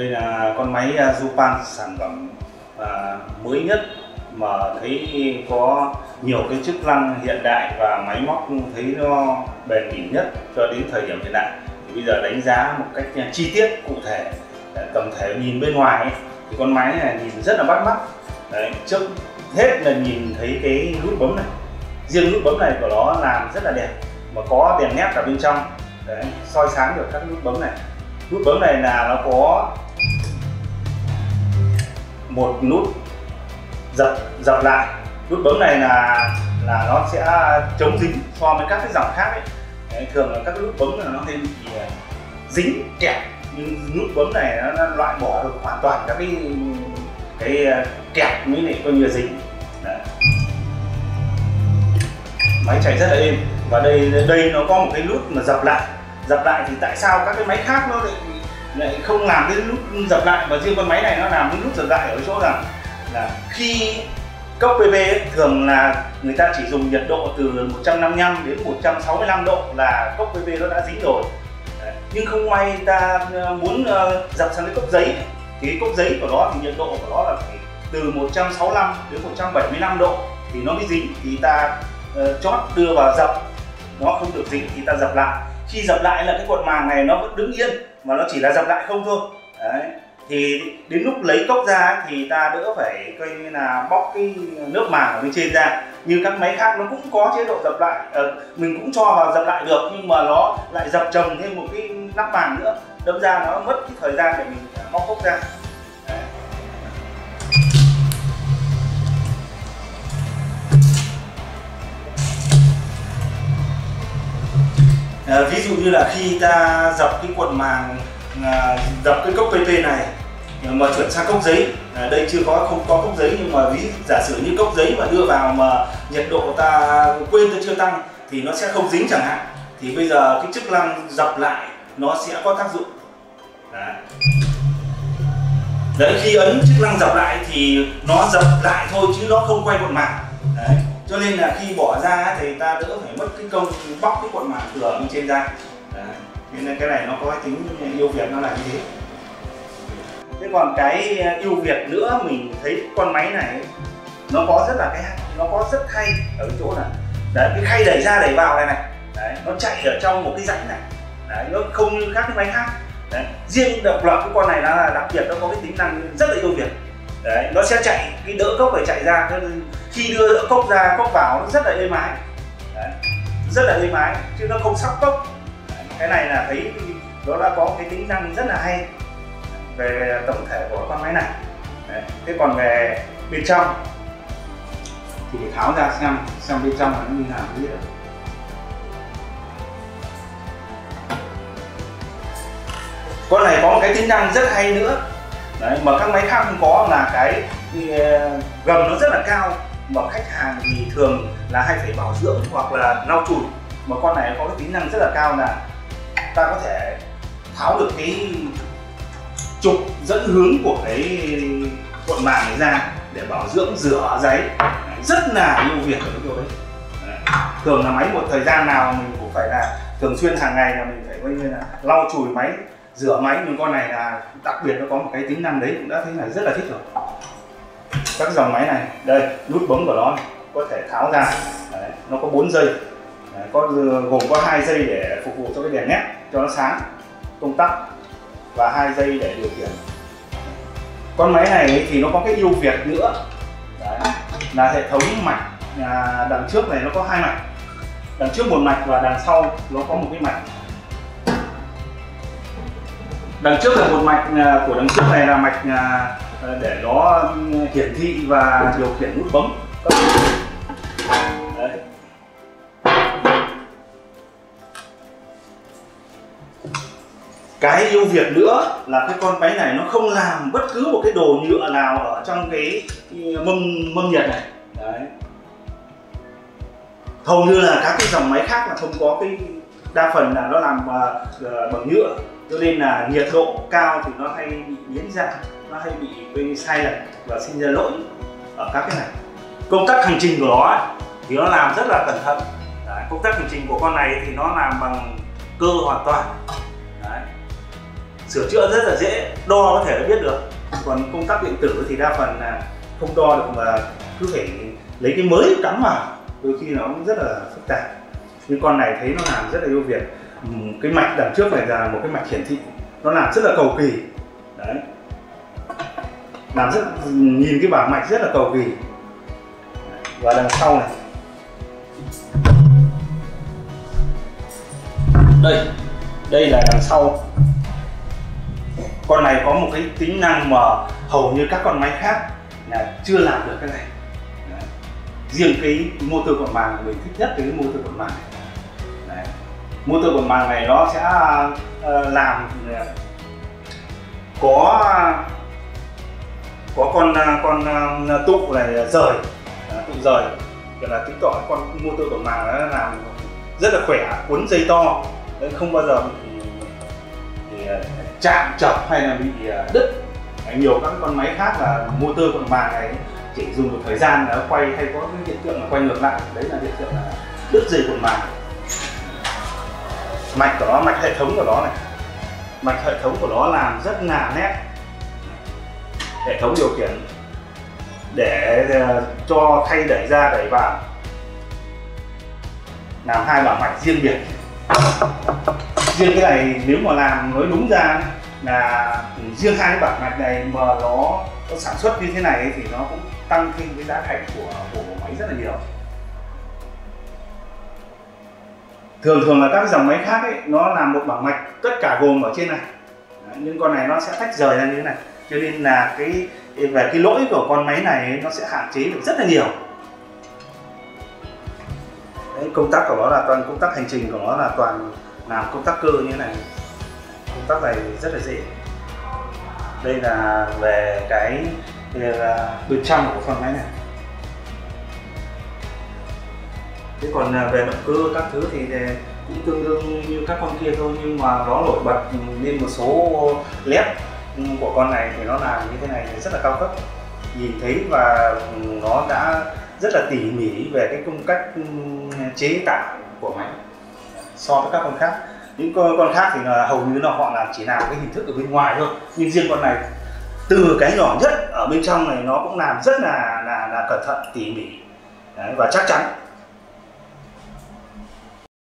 Đây là con máy Yubann, sản phẩm mới nhất mà thấy có nhiều cái chức năng hiện đại và máy móc thấy nó bền bỉ nhất cho đến thời điểm hiện tại. Thì bây giờ đánh giá một cách chi tiết cụ thể, tổng thể nhìn bên ngoài ấy, thì con máy này nhìn rất là bắt mắt. Đấy, trước hết là nhìn thấy cái nút bấm này, riêng nút bấm này của nó làm rất là đẹp mà có đèn nét ở bên trong. Đấy, soi sáng được các nút bấm này. Nút bấm này là nó có một nút dập lại. Nút bấm này là nó sẽ chống dính so với các cái dòng khác ấy. Đấy, thường là các nút bấm là nó hay bị dính kẹt, nhưng nút bấm này nó loại bỏ được hoàn toàn các cái kẹt mới này coi như là dính. Đấy. Máy chạy rất là êm, và đây nó có một cái nút mà dập lại thì tại sao các cái máy khác nó lại không làm cái nút dập lại, mà riêng con máy này nó làm cái nút dập lại ở chỗ rằng là khi cốc PB ấy, thường là người ta chỉ dùng nhiệt độ từ 155 đến 165 độ là cốc PB nó đã dính rồi. Đấy. Nhưng không may ta muốn dập sang cái cốc giấy, thì cốc giấy của nó thì nhiệt độ của nó là phải từ 165 đến 175 độ thì nó mới dính, thì ta chót đưa vào dập nó không được dính thì ta dập lại. Khi dập lại là cái cuộn màng này nó vẫn đứng yên mà nó chỉ là dập lại không thôi. Đấy. Thì đến lúc lấy cốc ra thì ta đỡ phải coi như là bóc cái lớp màng ở bên trên ra. Như các máy khác nó cũng có chế độ dập lại, mình cũng cho vào dập lại được, nhưng mà nó lại dập chồng thêm một cái nắp màng nữa, đâm ra nó mất cái thời gian để mình bóc cốc ra. Đấy. Ví dụ như là khi ta dập cái cuộn màng, dập cái cốc PP này mà chuyển sang cốc giấy, đây không có cốc giấy, nhưng mà ví giả sử như cốc giấy mà đưa vào mà nhiệt độ ta quên ta chưa tăng thì nó sẽ không dính chẳng hạn, thì bây giờ cái chức năng dập lại nó sẽ có tác dụng. Đấy, khi ấn chức năng dập lại thì nó dập lại thôi chứ nó không quay cuộn màng. Đấy, cho nên là khi bỏ ra thì ta đỡ phải mất cái công bóc cái cuộn màng thừa bên trên ra. Đấy, nên cái này nó có cái tính ưu việt nó là như thế. Thế còn cái ưu việt nữa mình thấy con máy này nó có rất hay ở cái chỗ này. Đấy, cái khay đẩy ra đẩy vào này này. Đấy, nó chạy ở trong một cái rãnh này. Đấy, nó không như các cái máy khác. Đấy, riêng độc lập cái con này là đặc biệt, nó có cái tính năng rất là ưu việt. Đấy, nó sẽ chạy cái đỡ cốc phải chạy ra, khi đưa đỡ cốc ra cốc vào nó rất là êm ái. Đấy, rất là êm ái chứ nó không sóc cốc. Cái này là thấy nó đã có cái tính năng rất là hay về tổng thể của con máy này. Đấy. Thế còn về bên trong thì phải tháo ra xem bên trong nó như nào mới biết được. Con này có một cái tính năng rất hay nữa. Đấy, mà các máy khác không có là cái gầm nó rất là cao, mà khách hàng thì thường là hay phải bảo dưỡng hoặc là lau chùi, mà con này có cái tính năng rất là cao là ta có thể tháo được cái trục dẫn hướng của cái cuộn màng này ra để bảo dưỡng rửa giấy, rất là ưu việt ở cái chỗ đấy. Thường là máy một thời gian nào mình cũng phải là thường xuyên hàng ngày là mình phải coi như là lau chùi máy, rửa máy, nhưng con này là đặc biệt nó có một cái tính năng đấy cũng đã thấy là rất là thích rồi. Các dòng máy này, đây nút bấm của nó có thể tháo ra, đấy, nó có 4 giây. Đấy, gồm có 2 giây để phục vụ cho cái đèn nét cho nó sáng công tắc, và 2 giây để điều khiển. Con máy này thì nó có cái ưu việt nữa. Đấy, là hệ thống mạch đằng trước này nó có 2 mạch, đằng trước một mạch và đằng sau nó có một cái mạch. Đằng trước là một mạch của đằng trước này là mạch để nó hiển thị và điều khiển nút bấm. Đấy. Cái ưu việt nữa là cái con máy này nó không làm bất cứ một cái đồ nhựa nào ở trong cái mâm nhiệt này. Đấy. Hầu như là các cái dòng máy khác là không có, cái đa phần là nó làm bằng nhựa, cho nên là nhiệt độ cao thì nó hay bị biến dạng, nó hay bị sai lệch và sinh ra lỗi ở các cái này. Công tác hành trình của nó ấy, thì nó làm rất là cẩn thận. Đấy. Công tác hành trình của con này thì nó làm bằng cơ hoàn toàn. sửa chữa rất là dễ, đo có thể nó biết được. Còn công tắc điện tử thì đa phần là không đo được mà cứ phải lấy cái mới cắm vào, đôi khi nó cũng rất là phức tạp. Nhưng con này thấy nó làm rất là ưu việt. Cái mạch đằng trước này là một cái mạch hiển thị, nó làm rất là cầu kỳ đấy, làm rất, nhìn cái bảng mạch rất là cầu kỳ. Và đằng sau này đây là đằng sau. Con này có một cái tính năng mà hầu như các con máy khác là chưa làm được cái này. Đấy. Riêng cái motor quạt màng mình thích nhất cái motor quạt màng này. Đấy. Motor quạt màng này nó sẽ làm có con tụ này rời, tụ rời gọi là tính tỏ con motor quạt màng nó làm rất là khỏe, cuốn dây to, không bao giờ bị chạm chập hay là bị đứt. Nhiều các con máy khác là motor quạt màng này chỉ dùng một thời gian là quay, hay có cái hiện tượng là quay ngược lại, đấy là hiện tượng là đứt dây quạt màng. Mạch của nó, mạch hệ thống của nó này, mạch hệ thống của nó làm rất là nét. Hệ thống điều khiển để cho thay đẩy ra đẩy vào, làm hai bảng mạch riêng biệt. Riêng cái này nếu mà làm nói đúng ra là riêng hai cái bảng mạch này mà nó sản xuất như thế này thì nó cũng tăng thêm cái giá thành của máy rất là nhiều. Thường là các dòng máy khác ấy, nó làm một bảng mạch tất cả gồm ở trên này. Đấy, nhưng con này nó sẽ tách rời ra như thế này, cho nên là về cái lỗi của con máy này nó sẽ hạn chế được rất là nhiều. Đấy, công tắc của nó là toàn công tắc hành trình, của nó là toàn làm công tắc cơ như thế này. Công tắc này rất là dễ. Đây là về cái bên trong của con máy này. Thế còn về động cơ các thứ thì cũng tương đương như các con kia thôi, nhưng mà nó nổi bật lên một số led của con này thì nó làm như thế này rất là cao cấp, nhìn thấy, và nó đã rất là tỉ mỉ về cái công cách chế tạo của máy so với các con khác. Những con khác thì là hầu như là họ làm chỉ làm cái hình thức ở bên ngoài thôi, nhưng riêng con này từ cái nhỏ nhất ở bên trong này nó cũng làm rất là cẩn thận, tỉ mỉ. Đấy, và chắc chắn.